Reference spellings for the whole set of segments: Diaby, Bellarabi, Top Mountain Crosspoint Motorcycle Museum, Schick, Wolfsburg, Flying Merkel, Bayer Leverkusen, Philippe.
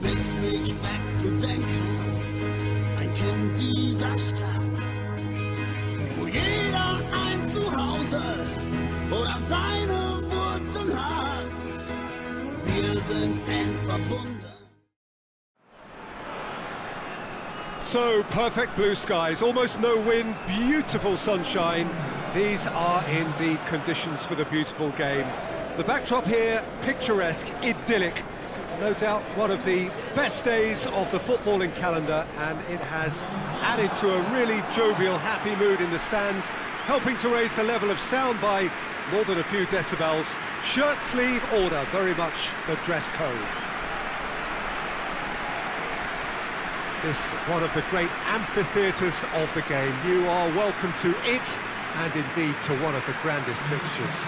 lässt mich wegzudenken. Ein Kind dieser Stadt, wo jeder ein Zuhause oder seine Wurzeln hat. Wir sind eng verbunden. So, perfect blue skies, almost no wind, beautiful sunshine. These are indeed conditions for the beautiful game. The backdrop here, picturesque, idyllic. No doubt one of the best days of the footballing calendar, and it has added to a really jovial, happy mood in the stands, helping to raise the level of sound by more than a few decibels. Shirt sleeve order, very much the dress code. This is one of the great amphitheatres of the game. You are welcome to it, and indeed to one of the grandest fixtures.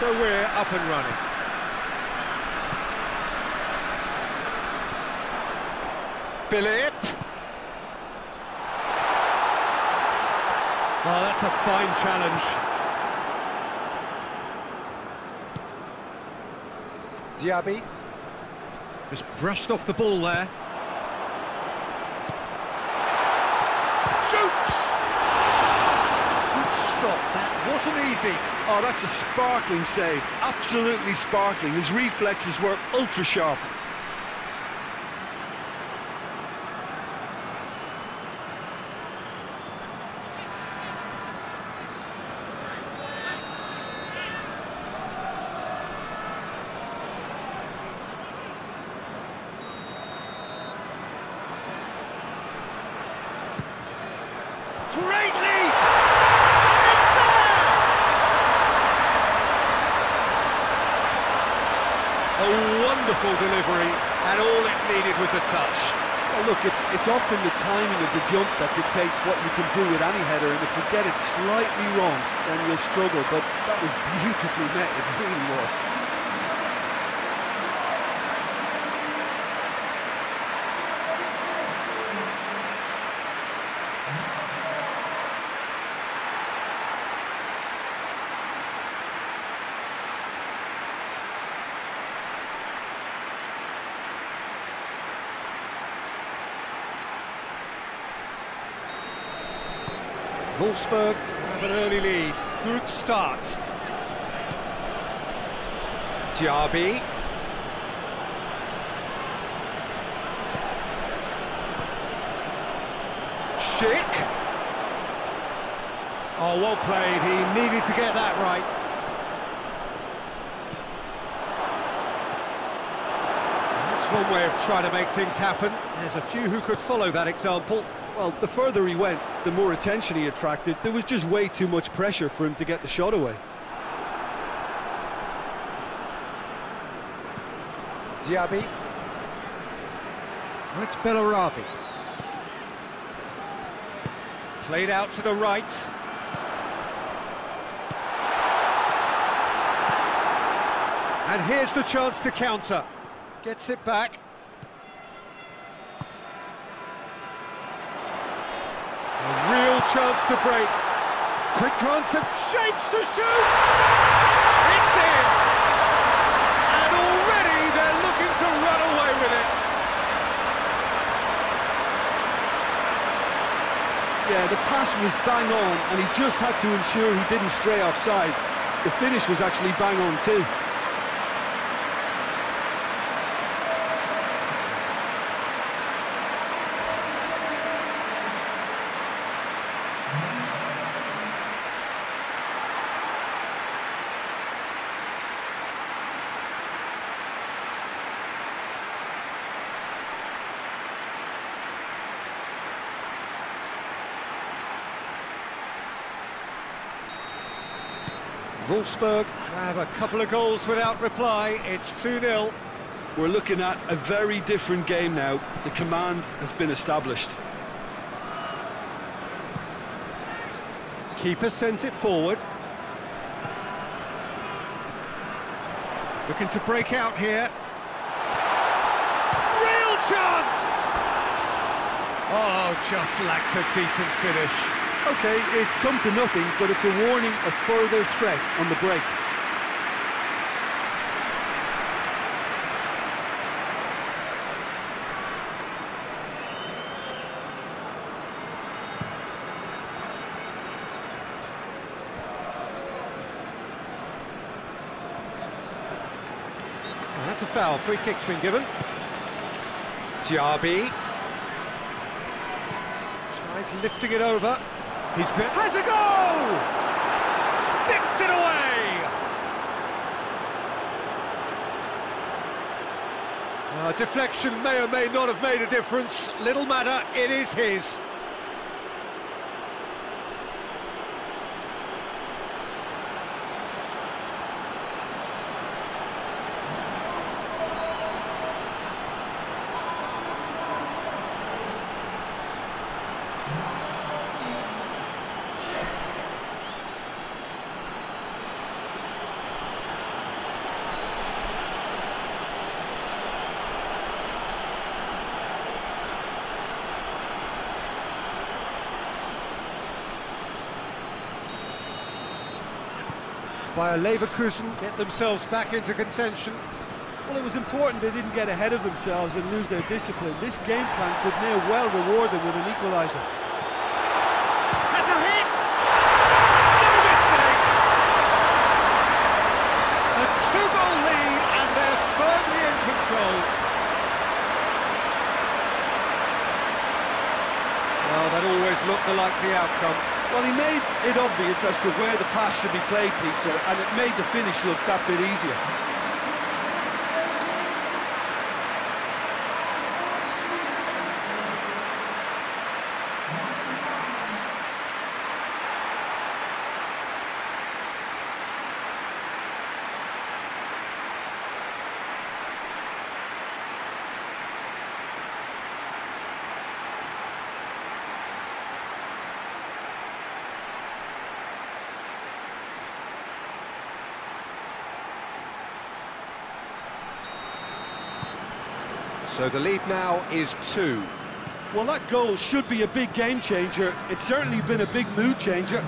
So we're up and running. Philippe. Oh, that's a fine challenge. Diaby. Just brushed off the ball there. Shoots! Stop that, wasn't easy. Oh, that's a sparkling save, absolutely sparkling. His reflexes were ultra sharp. Delivery, and all it needed was a touch. Well, look, it's often the timing of the jump that dictates what you can do with any header, and if you get it slightly wrong, then you'll struggle, but that was beautifully met, it really was. Wolfsburg have an early lead. Good start. Diaby. Schick. Oh, well played. He needed to get that right. That's one way of trying to make things happen. There's a few who could follow that example. Well, the further he went, the more attention he attracted. There was just way too much pressure for him to get the shot away. Diaby. It's Bellarabi. Played out to the right. And here's the chance to counter. Gets it back. Chance to break. Quick glance and shapes to shoot! It's in! And already they're looking to run away with it. Yeah, the pass was bang on, and he just had to ensure he didn't stray offside. The finish was actually bang on too. Wolfsburg have a couple of goals without reply. It's 2-0. We're looking at a very different game now. The command has been established. Keeper sends it forward. Looking to break out here. Real chance! Oh, just lacked a decent finish. Okay, it's come to nothing, but it's a warning of further threat on the break. That's a foul. Free kick's been given. Diaby tries lifting it over. He has a goal! Sticks it away! Deflection may or may not have made a difference. Little matter, it is his. Bayer Leverkusen get themselves back into contention. Well, it was important they didn't get ahead of themselves and lose their discipline. This game plan could may well reward them with an equaliser. Has a hit! No mistake! A 2-goal lead and they're firmly in control. Well, that always looked the likely outcome. Well, he made it obvious as to where the pass should be played, Peter, and it made the finish look that bit easier. So the lead now is 2. Well, that goal should be a big game changer. It's certainly been a big mood changer.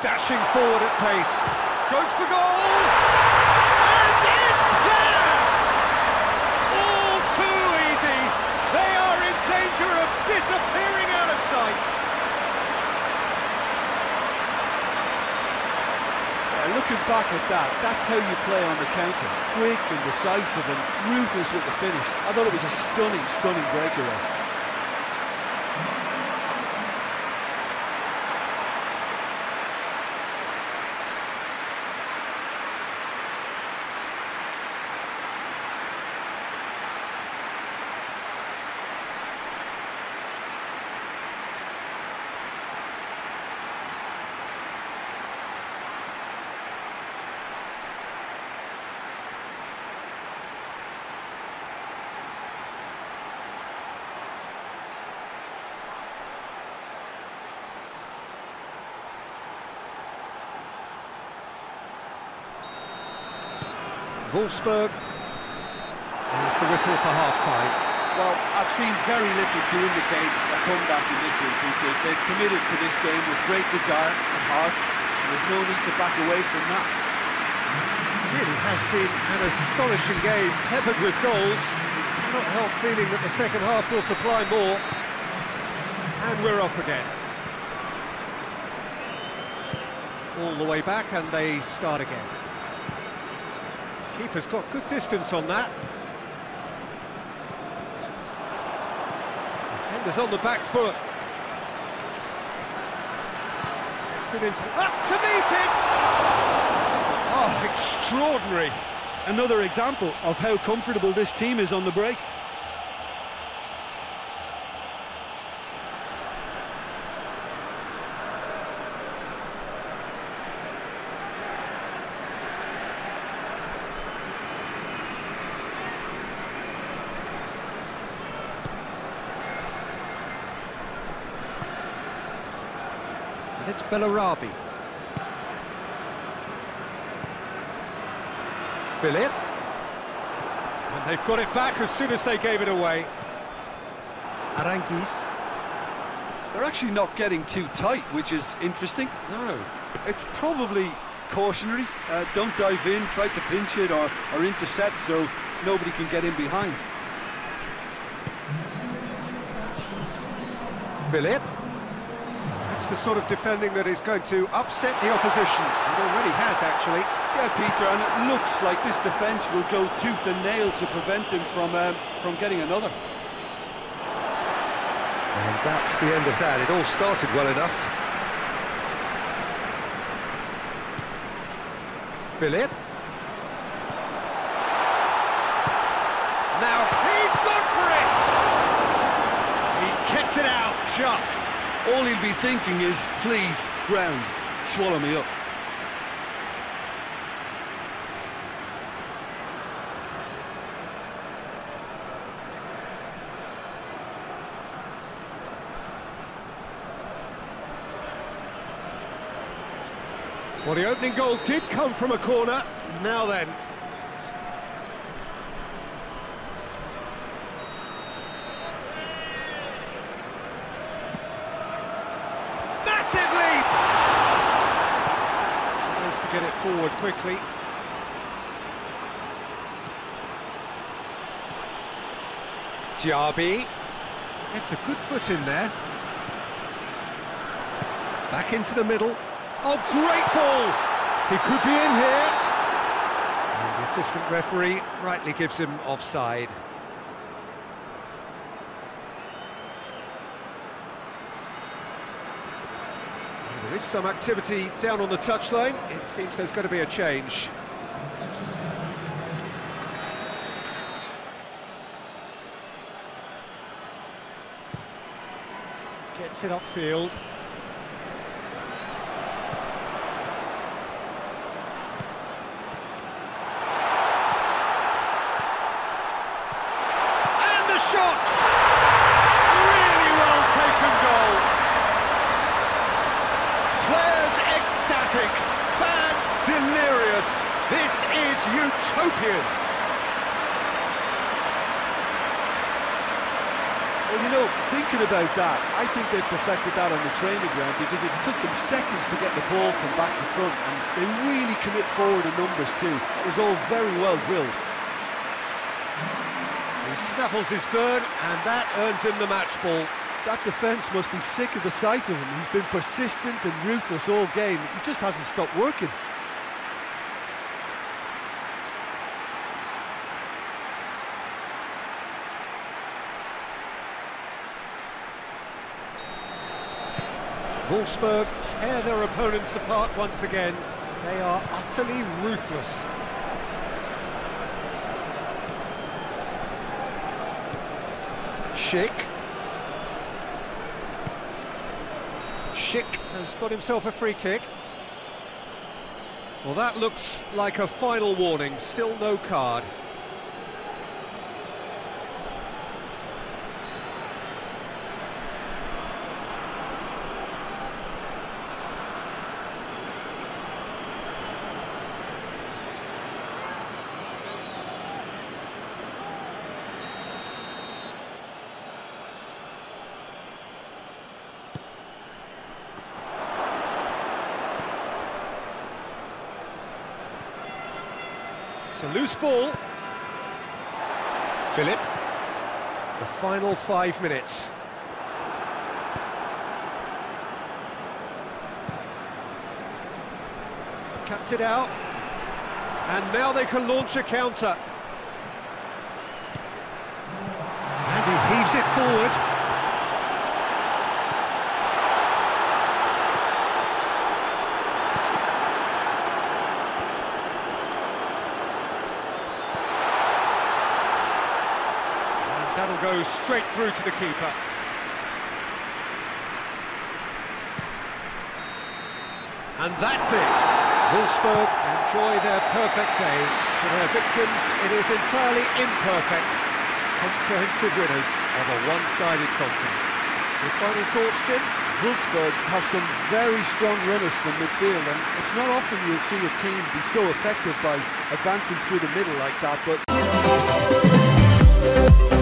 Dashing forward at pace. Goes for goal! And it's there! All too easy. They are in danger of disappearing out of sight. Looking back at that, that's how you play on the counter. Quick and decisive and ruthless with the finish. I thought it was a stunning, stunning breakaway. Wolfsburg, and it's the whistle for half-time. Well, I've seen very little to indicate a comeback in this one, Peter. They've committed to this game with great desire and heart, and there's no need to back away from that. It really has been an astonishing game, peppered with goals. You cannot help feeling that the second half will supply more. And we're off again. All the way back, and they start again. Keeper's got good distance on that. Defender's on the back foot. Up to meet it! Oh, extraordinary. Another example of how comfortable this team is on the break. And it's Bellarabi. Philippe. And they've got it back as soon as they gave it away. Arankis. They're actually not getting too tight, which is interesting. No. It's probably cautionary. Don't dive in, try to pinch it or intercept so nobody can get in behind. Philippe. That's the sort of defending that is going to upset the opposition. It already has, actually. Yeah, Peter, and it looks like this defence will go tooth and nail to prevent him from getting another. And that's the end of that. It all started well enough. Philippe. Now he's gone for it! He's kept it out just. All he'll be thinking is, please, ground, swallow me up. Well, the opening goal did come from a corner. Now then. Massive leap! Nice to get it forward quickly. Diaby. It's a good foot in there. Back into the middle. Oh, great ball! He could be in here. And the assistant referee rightly gives him offside. There is some activity down on the touchline. It seems there's going to be a change. Gets it upfield. Shots! Really well taken goal. Players ecstatic, fans delirious. This is utopian. Well, you know, thinking about that, I think they perfected that on the training ground because it took them seconds to get the ball from back to front, and they really commit forward in numbers too. It was all very well drilled. Snaffles his third, and that earns him the match ball. That defence must be sick of the sight of him. He's been persistent and ruthless all game. He just hasn't stopped working. Wolfsburg tear their opponents apart once again. They are utterly ruthless. Schick has got himself a free kick. Well, that looks like a final warning, still no card. It's a loose ball. Philippe. The final 5 minutes. Cuts it out. And now they can launch a counter. And he heaves it forward. That'll go straight through to the keeper. And that's it. Wolfsburg enjoy their perfect day. For their victims, it is entirely imperfect. Comprehensive winners of a one-sided contest. Your final thoughts, Jim? Wolfsburg have some very strong runners from midfield, and it's not often you'll see a team be so effective by advancing through the middle like that, but...